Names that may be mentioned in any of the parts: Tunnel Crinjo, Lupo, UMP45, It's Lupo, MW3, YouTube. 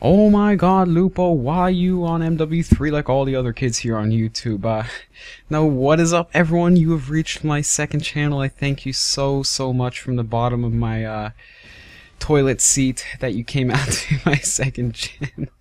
Oh my god, Lupo, why you on MW3 like all the other kids here on YouTube? Now what is up, everyone? You have reached my second channel. I thank you so much from the bottom of my toilet seat that you came out to my second channel.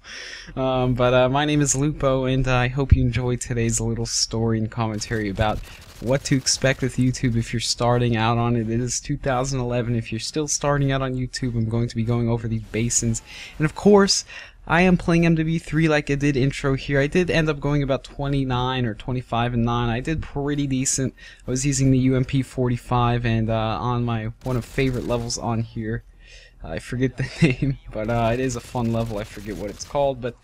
My name is Lupo, and I hope you enjoyed today's little story and commentary about what to expect with YouTube if you're starting out on it. It is 2011. If you're still starting out on YouTube, I'm going to be going over these basins. And of course, I am playing MW3 like I did intro here. I did end up going about 29 or 25 and 9. I did pretty decent. I was using the UMP45 and on my one of favorite levels on here. I forget the name, but it is a fun level. I forget what it's called, but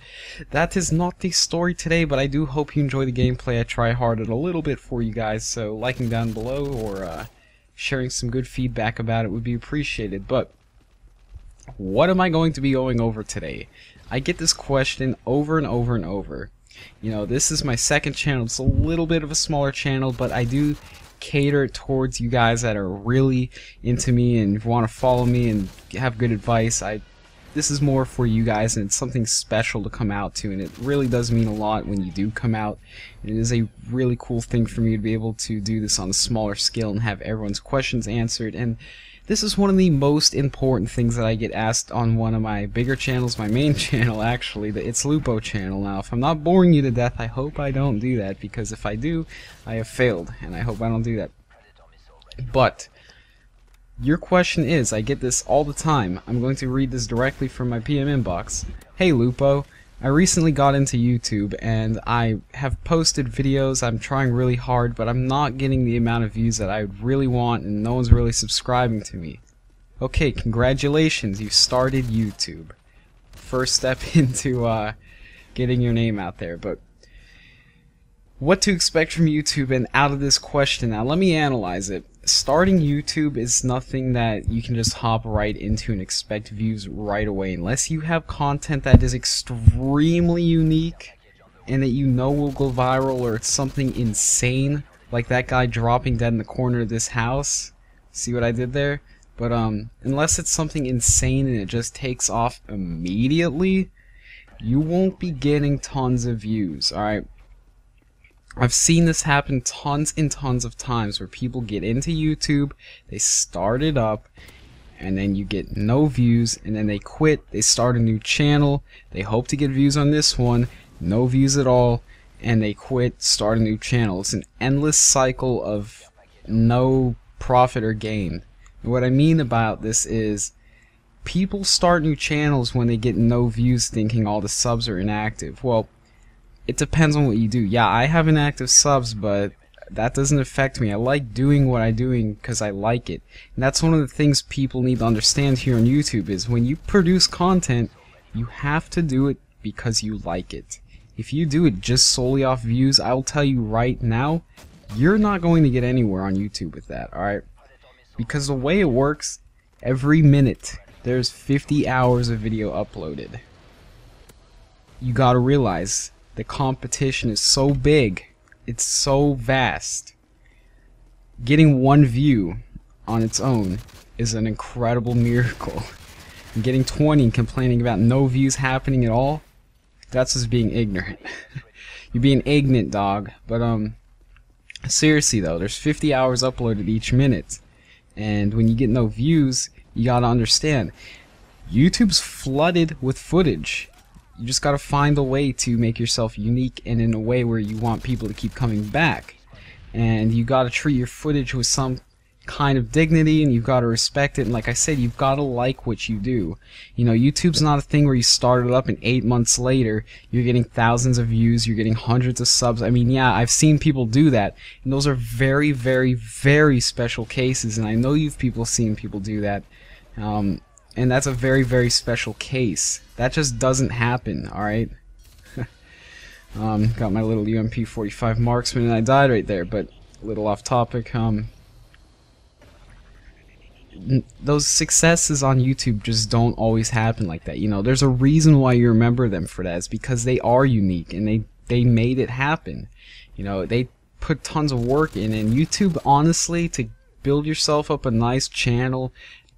that is not the story today, but I do hope you enjoy the gameplay. I try hard it a little bit for you guys, so liking down below or sharing some good feedback about it would be appreciated. But what am I going to be going over today? I get this question over and over and over. You know, this is my second channel. It's a little bit of a smaller channel, but I do cater towards you guys that are really into me and want to follow me and have good advice. This is more for you guys, and it's something special to come out to, and it really does mean a lot when you do come out. And it is a really cool thing for me to be able to do this on a smaller scale and have everyone's questions answered. And this is one of the most important things that I get asked on one of my bigger channels, my main channel actually, the It's Lupo channel. Now, if I'm not boring you to death, I hope I don't do that, because if I do, I have failed, and I hope I don't do that. But your question is, I get this all the time. I'm going to read this directly from my PM inbox. Hey Lupo, I recently got into YouTube and I have posted videos. I'm trying really hard, but I'm not getting the amount of views that I really want, and no one's really subscribing to me. Okay, congratulations, you started YouTube. First step into getting your name out there. But what to expect from YouTube and out of this question? Now let me analyze it. Starting YouTube is nothing that you can just hop right into and expect views right away, unless you have content that is extremely unique and that you know will go viral, or it's something insane like that guy dropping dead in the corner of this house. See what I did there? But unless it's something insane and it just takes off immediately, you won't be getting tons of views. Alright, I've seen this happen tons and tons of times where people get into YouTube, they start it up, and then you get no views, and then they quit, they start a new channel, they hope to get views on this one, no views at all, and they quit, start a new channel. It's an endless cycle of no profit or gain. And what I mean about this is, people start new channels when they get no views thinking all the subs are inactive. Well, it depends on what you do. Yeah, I have inactive subs, but that doesn't affect me. I like doing what I'm doing because I like it. And that's one of the things people need to understand here on YouTube is when you produce content, you have to do it because you like it. If you do it just solely off views, I'll tell you right now, you're not going to get anywhere on YouTube with that, alright? Because the way it works, every minute there's 50 hours of video uploaded. You gotta realize the competition is so big, it's so vast. Getting one view on its own is an incredible miracle. And getting 20 and complaining about no views happening at all, that's just being ignorant. You're being ignorant, dog. But seriously though, there's 50 hours uploaded each minute, and when you get no views, you gotta understand, YouTube's flooded with footage. You just gotta find a way to make yourself unique and in a way where you want people to keep coming back. And you gotta treat your footage with some kind of dignity, and you've gotta respect it, and like I said, you've gotta like what you do. You know, YouTube's not a thing where you start it up and 8 months later you're getting thousands of views, you're getting hundreds of subs. I mean, yeah, I've seen people do that, and those are very, very, very special cases, and I know you've seen people do that. And that's a very, very special case. That just doesn't happen, alright? Got my little UMP45 marksman and I died right there, but a little off topic. Those successes on YouTube just don't always happen like that. You know, there's a reason why you remember them for that. It's because they are unique and they made it happen. You know, they put tons of work in, and YouTube, honestly, to build yourself up a nice channel,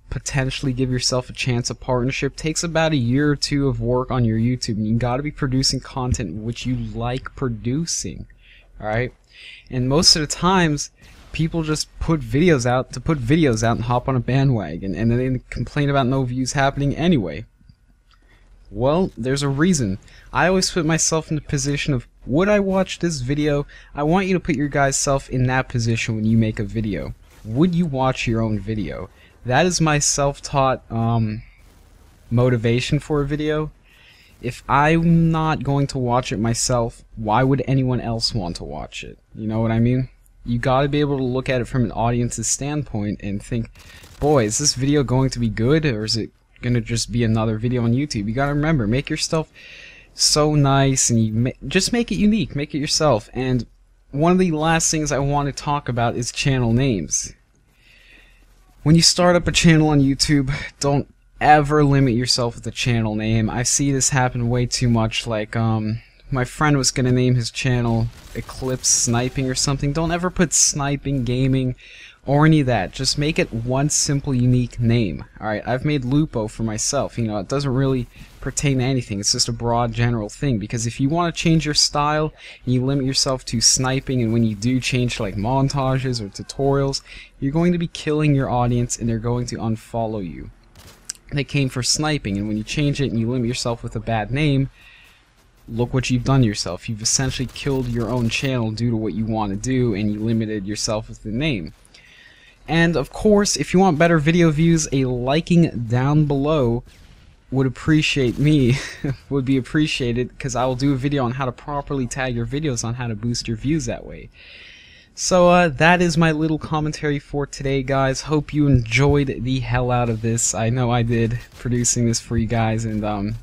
potentially give yourself a chance of partnership takes about a year or two of work on your YouTube. You gotta be producing content which you like producing, alright? And most of the times, people just put videos out to put videos out and hop on a bandwagon, and then they complain about no views happening anyway. Well, there's a reason. I always put myself in the position of, would I watch this video? I want you to put your guys' self in that position when you make a video. Would you watch your own video? That is my self-taught motivation for a video. If I'm not going to watch it myself, why would anyone else want to watch it? You know what I mean? You gotta be able to look at it from an audience's standpoint and think, boy, is this video going to be good, or is it gonna just be another video on YouTube? You gotta remember, make your stuff so nice, and you just make it unique, make it yourself. And one of the last things I want to talk about is channel names. When you start up a channel on YouTube, don't ever limit yourself with a channel name. I see this happen way too much. Like my friend was gonna name his channel Eclipse Sniping or something. Don't ever put sniping, gaming, or any of that. Just make it one simple, unique name. Alright, I've made Lupo for myself. You know, it doesn't really pertain to anything. It's just a broad, general thing. Because if you want to change your style, and you limit yourself to sniping, and when you do change to like montages or tutorials, you're going to be killing your audience, and they're going to unfollow you. They came for sniping, and when you change it and you limit yourself with a bad name, look what you've done to yourself. You've essentially killed your own channel due to what you want to do, and you limited yourself with the name. And of course, if you want better video views, a liking down below would appreciate me, would be appreciated, because I will do a video on how to properly tag your videos on how to boost your views that way. So that is my little commentary for today, guys. Hope you enjoyed the hell out of this. I know I did, producing this for you guys, and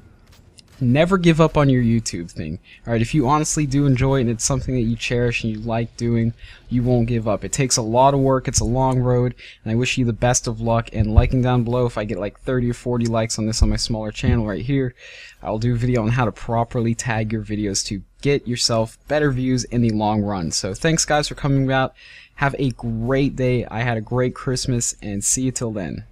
never give up on your YouTube thing. Alright, if you honestly do enjoy it and it's something that you cherish and you like doing, you won't give up. It takes a lot of work, it's a long road, and I wish you the best of luck. And liking down below, if I get like 30 or 40 likes on this on my smaller channel right here, I'll do a video on how to properly tag your videos to get yourself better views in the long run. So thanks guys for coming out. Have a great day. I had a great Christmas, and see you till then.